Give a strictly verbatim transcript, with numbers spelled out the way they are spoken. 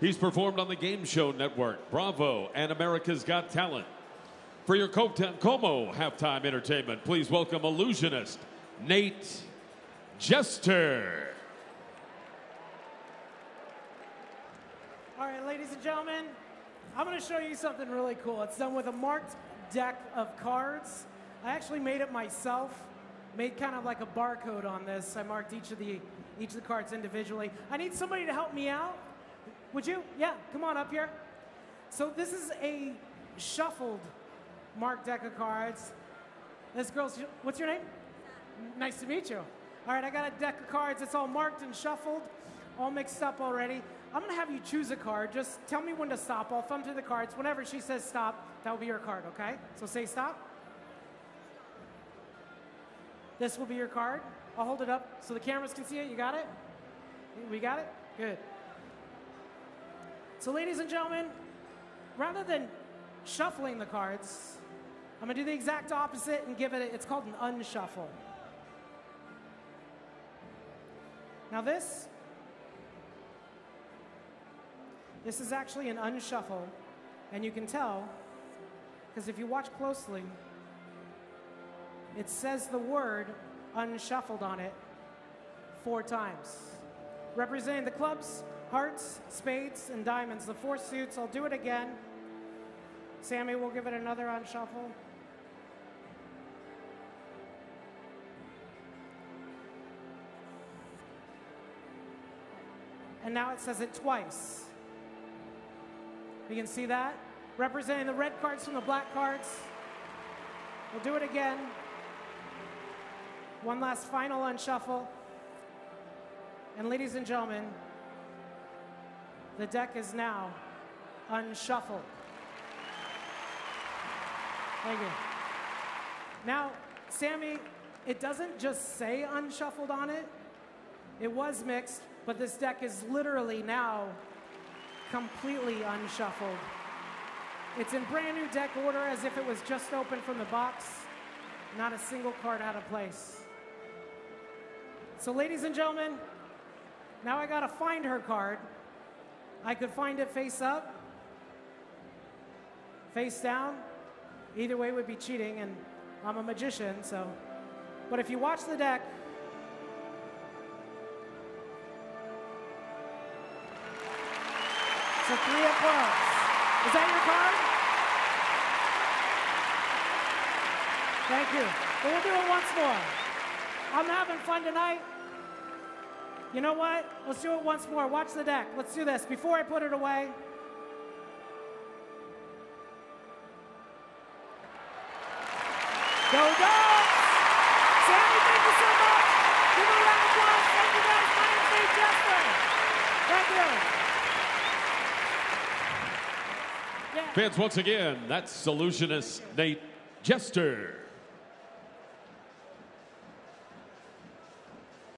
He's performed on the Game Show Network, Bravo, and America's Got Talent. For your Como halftime entertainment, please welcome illusionist Nate Jester. All right, ladies and gentlemen, I'm going to show you something really cool. It's done with a marked deck of cards. I actually made it myself, made kind of like a barcode on this. I marked each of the each of the cards individually. I need somebody to help me out. Would you? Yeah, come on up here. So this is a shuffled marked deck of cards. This girl's, what's your name? Nice to meet you. All right, I got a deck of cards. It's all marked and shuffled, all mixed up already. I'm gonna have you choose a card. Just tell me when to stop. I'll thumb through the cards. Whenever she says stop, that will be your card, okay? So say stop. This will be your card. I'll hold it up so the cameras can see it. You got it? We got it? Good. So ladies and gentlemen, rather than shuffling the cards, I'm gonna do the exact opposite and give it, a, it's called an unshuffle. Now this, this is actually an unshuffle, and you can tell, because if you watch closely, it says the word unshuffled on it four times. Representing the clubs, hearts, spades, and diamonds, the four suits. I'll do it again. Sammy will give it another unshuffle. And now it says it twice. You can see that? Representing the red cards from the black cards. We'll do it again. One last final unshuffle. And ladies and gentlemen, the deck is now unshuffled. Thank you. Now, Sammy, it doesn't just say unshuffled on it. It was mixed, but this deck is literally now completely unshuffled. It's in brand new deck order as if it was just opened from the box. Not a single card out of place. So ladies and gentlemen, now I gotta find her card. I could find it face up, face down. Either way would be cheating, and I'm a magician, so. But if you watch the deck, it's a three of clubs. Is that your card? Thank you. But we'll do it once more. I'm having fun tonight. You know what? Let's do it once more. Watch the deck. Let's do this. Before I put it away, go Dogs! Sammy, thank you so much. Give me a round of applause. Thank you guys. My name's Nate Jester. Thank you. Yeah. Fans, once again, that's illusionist Nate Jester.